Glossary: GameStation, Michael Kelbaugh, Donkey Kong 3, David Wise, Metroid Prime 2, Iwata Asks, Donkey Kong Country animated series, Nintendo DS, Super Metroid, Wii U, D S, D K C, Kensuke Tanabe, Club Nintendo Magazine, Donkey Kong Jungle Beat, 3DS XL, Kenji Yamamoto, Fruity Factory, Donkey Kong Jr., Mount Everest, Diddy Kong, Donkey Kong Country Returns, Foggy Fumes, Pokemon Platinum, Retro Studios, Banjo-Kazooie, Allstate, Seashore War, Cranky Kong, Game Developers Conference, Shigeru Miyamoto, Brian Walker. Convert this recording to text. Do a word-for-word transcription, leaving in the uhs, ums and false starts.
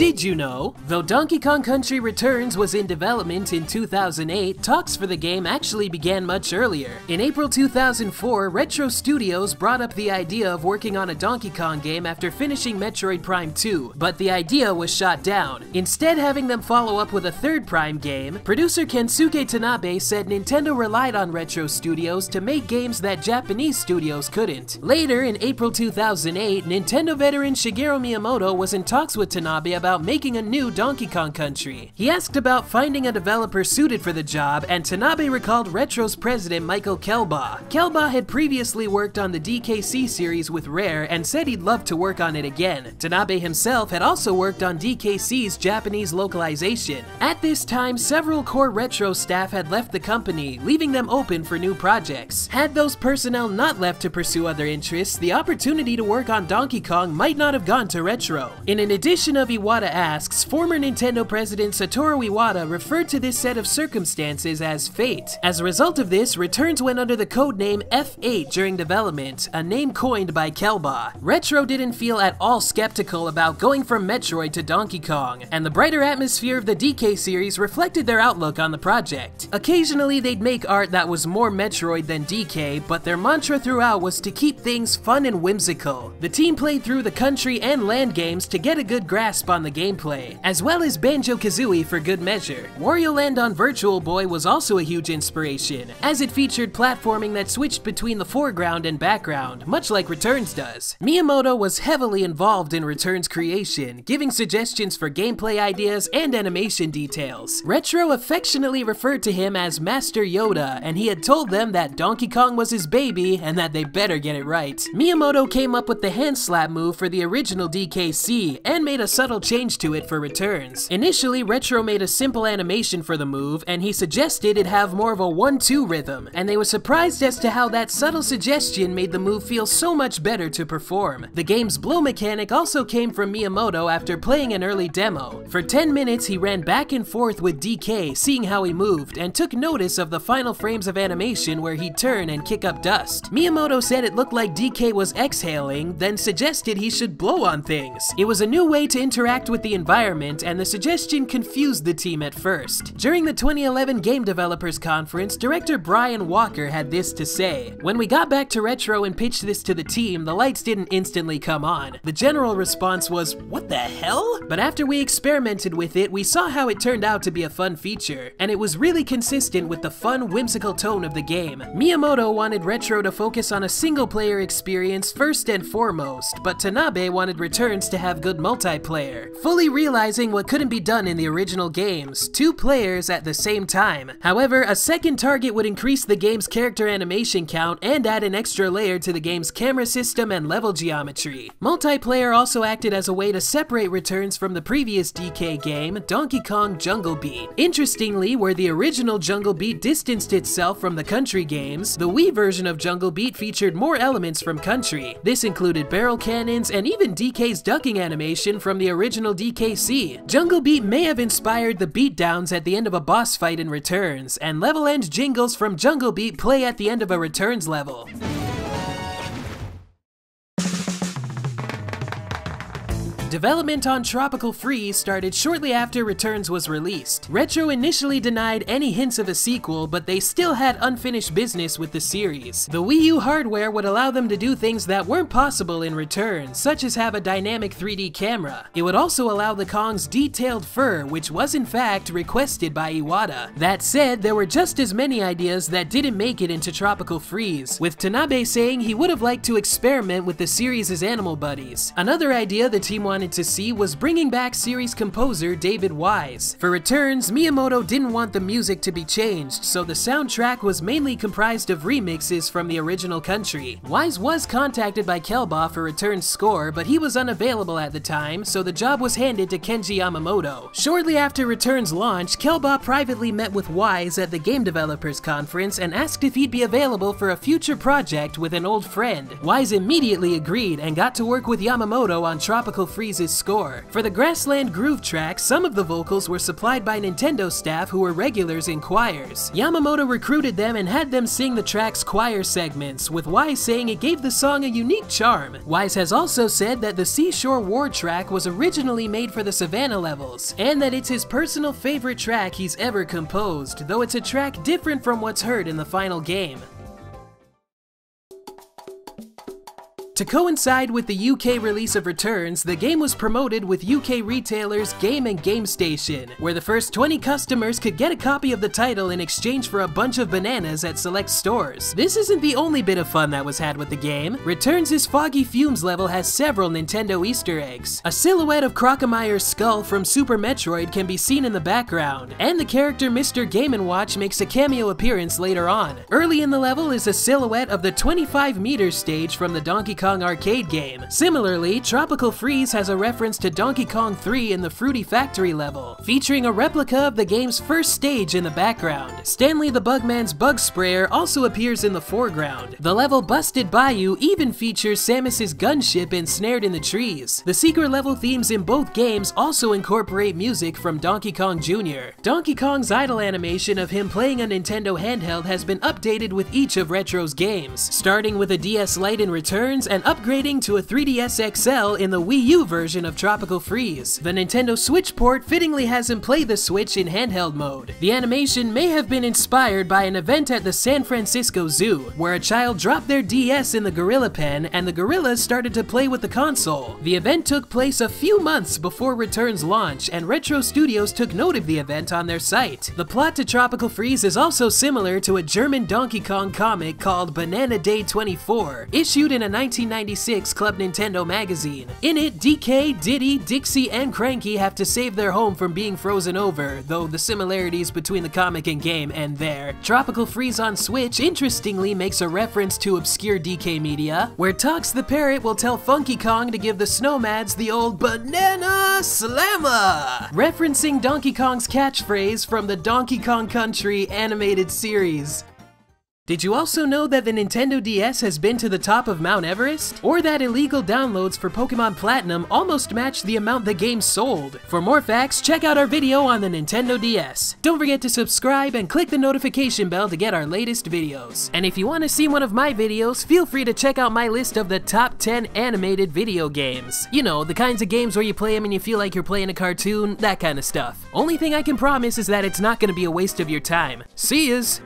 Did you know? Though Donkey Kong Country Returns was in development in two thousand eight, talks for the game actually began much earlier. In April two thousand four, Retro Studios brought up the idea of working on a Donkey Kong game after finishing Metroid Prime two, but the idea was shot down. Instead having them follow up with a third Prime game, producer Kensuke Tanabe said Nintendo relied on Retro Studios to make games that Japanese studios couldn't. Later, in April two thousand eight, Nintendo veteran Shigeru Miyamoto was in talks with Tanabe about making a new Donkey Kong Country. He asked about finding a developer suited for the job, and Tanabe recalled Retro's president Michael Kelbaugh. Kelbaugh had previously worked on the D K C series with Rare and said he'd love to work on it again. Tanabe himself had also worked on D K C's Japanese localization. At this time, several core Retro staff had left the company, leaving them open for new projects. Had those personnel not left to pursue other interests, the opportunity to work on Donkey Kong might not have gone to Retro. In an edition of Iwata Asks, former Nintendo president Satoru Iwata referred to this set of circumstances as fate. As a result of this, Returns went under the codename F eight during development, a name coined by Kelbaugh. Retro didn't feel at all skeptical about going from Metroid to Donkey Kong, and the brighter atmosphere of the D K series reflected their outlook on the project. Occasionally, they'd make art that was more Metroid than D K, but their mantra throughout was to keep things fun and whimsical. The team played through the country and land games to get a good grasp on the gameplay, as well as Banjo-Kazooie for good measure. Wario Land on Virtual Boy was also a huge inspiration, as it featured platforming that switched between the foreground and background, much like Returns does. Miyamoto was heavily involved in Returns creation, giving suggestions for gameplay ideas and animation details. Retro affectionately referred to him as Master Yoda, and he had told them that Donkey Kong was his baby and that they better get it right. Miyamoto came up with the hand slap move for the original D K C and made a subtle change to it for Returns. Initially, Retro made a simple animation for the move, and he suggested it have more of a one two rhythm, and they were surprised as to how that subtle suggestion made the move feel so much better to perform. The game's blow mechanic also came from Miyamoto after playing an early demo. For ten minutes, he ran back and forth with D K, seeing how he moved, and took notice of the final frames of animation where he'd turn and kick up dust. Miyamoto said it looked like D K was exhaling, then suggested he should blow on things. It was a new way to interact with the environment, and the suggestion confused the team at first. During the twenty eleven Game Developers Conference, director Brian Walker had this to say. When we got back to Retro and pitched this to the team, the lights didn't instantly come on. The general response was, what the hell? But after we experimented with it, we saw how it turned out to be a fun feature, and it was really consistent with the fun, whimsical tone of the game. Miyamoto wanted Retro to focus on a single-player experience first and foremost, but Tanabe wanted Returns to have good multiplayer, fully realizing what couldn't be done in the original games, two players at the same time. However, a second target would increase the game's character animation count and add an extra layer to the game's camera system and level geometry. Multiplayer also acted as a way to separate Returns from the previous D K game, Donkey Kong Jungle Beat. Interestingly, where the original Jungle Beat distanced itself from the country games, the Wii version of Jungle Beat featured more elements from country. This included barrel cannons and even D K's ducking animation from the original D K C. Jungle Beat may have inspired the beatdowns at the end of a boss fight in Returns, and level end jingles from Jungle Beat play at the end of a Returns level. Development on Tropical Freeze started shortly after Returns was released. Retro initially denied any hints of a sequel, but they still had unfinished business with the series. The Wii U hardware would allow them to do things that weren't possible in Returns, such as have a dynamic three D camera. It would also allow the Kong's detailed fur, which was in fact requested by Iwata. That said, there were just as many ideas that didn't make it into Tropical Freeze, with Tanabe saying he would have liked to experiment with the series' animal buddies. Another idea the team wanted to see was bringing back series composer David Wise. For Returns, Miyamoto didn't want the music to be changed, so the soundtrack was mainly comprised of remixes from the original country. Wise was contacted by Kelbaugh for Returns' score, but he was unavailable at the time, so the job was handed to Kenji Yamamoto. Shortly after Returns' launch, Kelbaugh privately met with Wise at the Game Developers Conference and asked if he'd be available for a future project with an old friend. Wise immediately agreed and got to work with Yamamoto on Tropical Freeze Freeze's score. For the Grassland Groove track, some of the vocals were supplied by Nintendo staff who were regulars in choirs. Yamamoto recruited them and had them sing the track's choir segments, with Wise saying it gave the song a unique charm. Wise has also said that the Seashore War track was originally made for the Savannah levels, and that it's his personal favorite track he's ever composed, though it's a track different from what's heard in the final game. To coincide with the U K release of Returns, the game was promoted with U K retailers Game and GameStation, where the first twenty customers could get a copy of the title in exchange for a bunch of bananas at select stores. This isn't the only bit of fun that was had with the game. Returns' Foggy Fumes level has several Nintendo Easter eggs. A silhouette of Crocomyre's skull from Super Metroid can be seen in the background, and the character Mister Game and Watch makes a cameo appearance later on. Early in the level is a silhouette of the twenty-five meter stage from the Donkey Kong arcade game. Similarly, Tropical Freeze has a reference to Donkey Kong three in the Fruity Factory level, featuring a replica of the game's first stage in the background. Stanley the Bugman's bug sprayer also appears in the foreground. The level Busted Bayou even features Samus's gunship ensnared in the trees. The secret level themes in both games also incorporate music from Donkey Kong Junior Donkey Kong's idle animation of him playing a Nintendo handheld has been updated with each of Retro's games, starting with a D S Lite in Returns and upgrading to a three D S X L in the Wii U version of Tropical Freeze. The Nintendo Switch port fittingly has him play the Switch in handheld mode. The animation may have been inspired by an event at the San Francisco Zoo, where a child dropped their D S in the gorilla pen and the gorillas started to play with the console. The event took place a few months before Return's launch, and Retro Studios took note of the event on their site. The plot to Tropical Freeze is also similar to a German Donkey Kong comic called Banana Day twenty-four, issued in a nineteen ninety-six Club Nintendo magazine. In it, D K, Diddy, Dixie, and Cranky have to save their home from being frozen over, though the similarities between the comic and game end there. Tropical Freeze on Switch interestingly makes a reference to obscure D K media, where Tox the Parrot will tell Funky Kong to give the Snowmads the old banana slammer, referencing Donkey Kong's catchphrase from the Donkey Kong Country animated series. Did you also know that the Nintendo D S has been to the top of Mount Everest? Or that illegal downloads for Pokemon Platinum almost matched the amount the game sold? For more facts, check out our video on the Nintendo D S. Don't forget to subscribe and click the notification bell to get our latest videos. And if you want to see one of my videos, feel free to check out my list of the top ten animated video games. You know, the kinds of games where you play them and you feel like you're playing a cartoon, that kind of stuff. Only thing I can promise is that it's not going to be a waste of your time. See yas!